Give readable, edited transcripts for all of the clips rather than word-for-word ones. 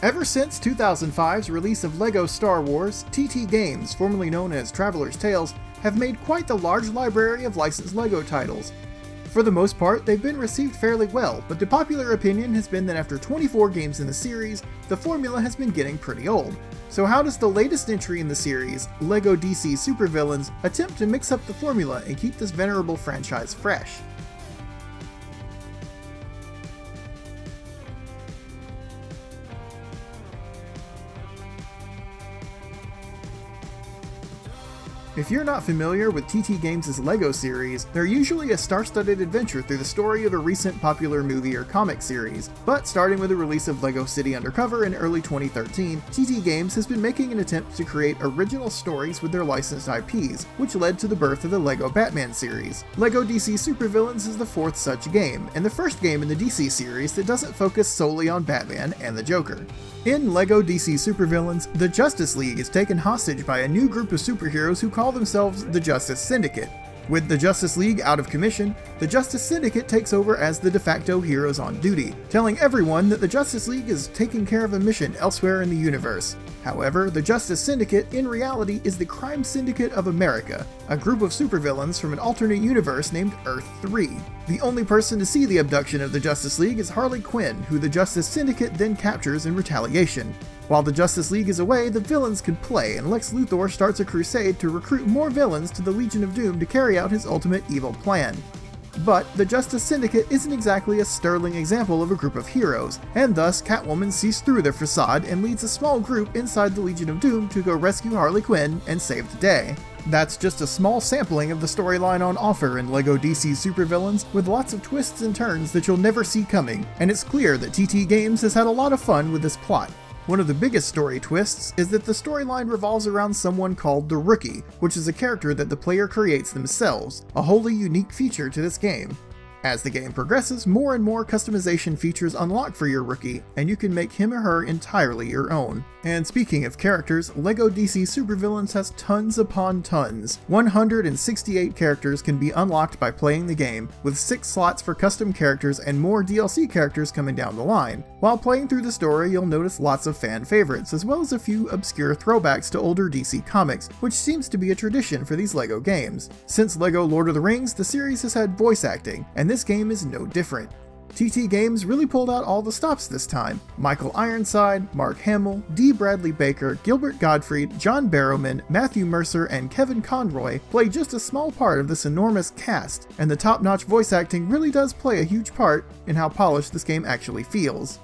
Ever since 2005's release of LEGO Star Wars, TT Games, formerly known as Traveller's Tales, have made quite the large library of licensed LEGO titles. For the most part, they've been received fairly well, but the popular opinion has been that after 24 games in the series, the formula has been getting pretty old. So how does the latest entry in the series, LEGO DC Super-Villains, attempt to mix up the formula and keep this venerable franchise fresh? If you're not familiar with TT Games' LEGO series, they're usually a star-studded adventure through the story of a recent popular movie or comic series, but starting with the release of LEGO City Undercover in early 2013, TT Games has been making an attempt to create original stories with their licensed IPs, which led to the birth of the LEGO Batman series. LEGO DC Super-Villains is the fourth such game, and the first game in the DC series that doesn't focus solely on Batman and the Joker. In LEGO DC Supervillains, the Justice League is taken hostage by a new group of superheroes who call themselves the Justice Syndicate. With the Justice League out of commission, the Justice Syndicate takes over as the de facto heroes on duty, telling everyone that the Justice League is taking care of a mission elsewhere in the universe. However, the Justice Syndicate, in reality, is the Crime Syndicate of America, a group of supervillains from an alternate universe named Earth-3. The only person to see the abduction of the Justice League is Harley Quinn, who the Justice Syndicate then captures in retaliation. While the Justice League is away, the villains can play, and Lex Luthor starts a crusade to recruit more villains to the Legion of Doom to carry out his ultimate evil plan. But the Justice Syndicate isn't exactly a sterling example of a group of heroes, and thus Catwoman sees through their facade and leads a small group inside the Legion of Doom to go rescue Harley Quinn and save the day. That's just a small sampling of the storyline on offer in LEGO DC Supervillains, with lots of twists and turns that you'll never see coming, and it's clear that TT Games has had a lot of fun with this plot. One of the biggest story twists is that the storyline revolves around someone called the Rookie, which is a character that the player creates themselves, a wholly unique feature to this game. As the game progresses, more and more customization features unlock for your Rookie, and you can make him or her entirely your own. And speaking of characters, LEGO DC Supervillains has tons upon tons. 168 characters can be unlocked by playing the game, with 6 slots for custom characters and more DLC characters coming down the line. While playing through the story, you'll notice lots of fan favorites, as well as a few obscure throwbacks to older DC comics, which seems to be a tradition for these LEGO games. Since LEGO Lord of the Rings, the series has had voice acting, and this game is no different. TT Games really pulled out all the stops this time. Michael Ironside, Mark Hamill, Dee Bradley Baker, Gilbert Gottfried, John Barrowman, Matthew Mercer, and Kevin Conroy play just a small part of this enormous cast, and the top-notch voice acting really does play a huge part in how polished this game actually feels.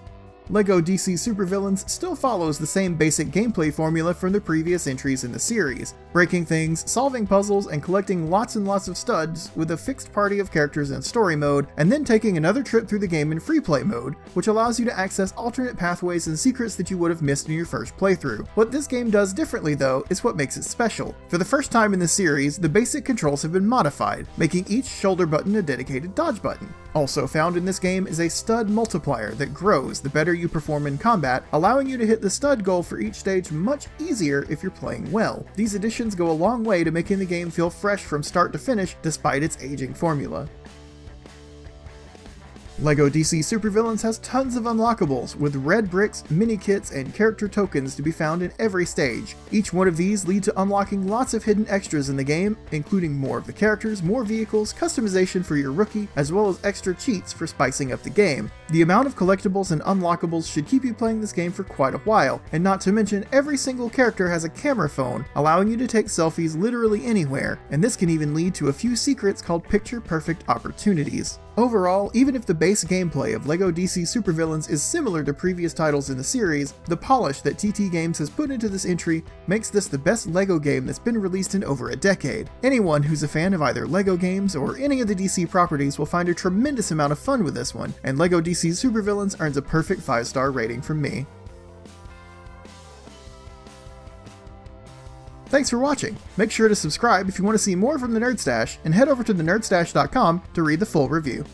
LEGO DC Supervillains still follows the same basic gameplay formula from the previous entries in the series, breaking things, solving puzzles, and collecting lots and lots of studs with a fixed party of characters in story mode, and then taking another trip through the game in free play mode, which allows you to access alternate pathways and secrets that you would have missed in your first playthrough. What this game does differently, though, is what makes it special. For the first time in the series, the basic controls have been modified, making each shoulder button a dedicated dodge button. Also found in this game is a stud multiplier that grows the better you perform in combat, allowing you to hit the stud goal for each stage much easier if you're playing well. These additions go a long way to making the game feel fresh from start to finish despite its aging formula. LEGO DC Supervillains has tons of unlockables, with red bricks, mini-kits, and character tokens to be found in every stage. Each one of these lead to unlocking lots of hidden extras in the game, including more of the characters, more vehicles, customization for your Rookie, as well as extra cheats for spicing up the game. The amount of collectibles and unlockables should keep you playing this game for quite a while, and not to mention every single character has a camera phone, allowing you to take selfies literally anywhere, and this can even lead to a few secrets called picture-perfect opportunities. Overall, even if the base gameplay of LEGO DC Supervillains is similar to previous titles in the series, the polish that TT Games has put into this entry makes this the best LEGO game that's been released in over a decade. Anyone who's a fan of either LEGO games or any of the DC properties will find a tremendous amount of fun with this one, and LEGO DC Supervillains earns a perfect 5-star rating from me. Thanks for watching. Make sure to subscribe if you want to see more from the Nerd Stash, and head over to thenerdstash.com to read the full review.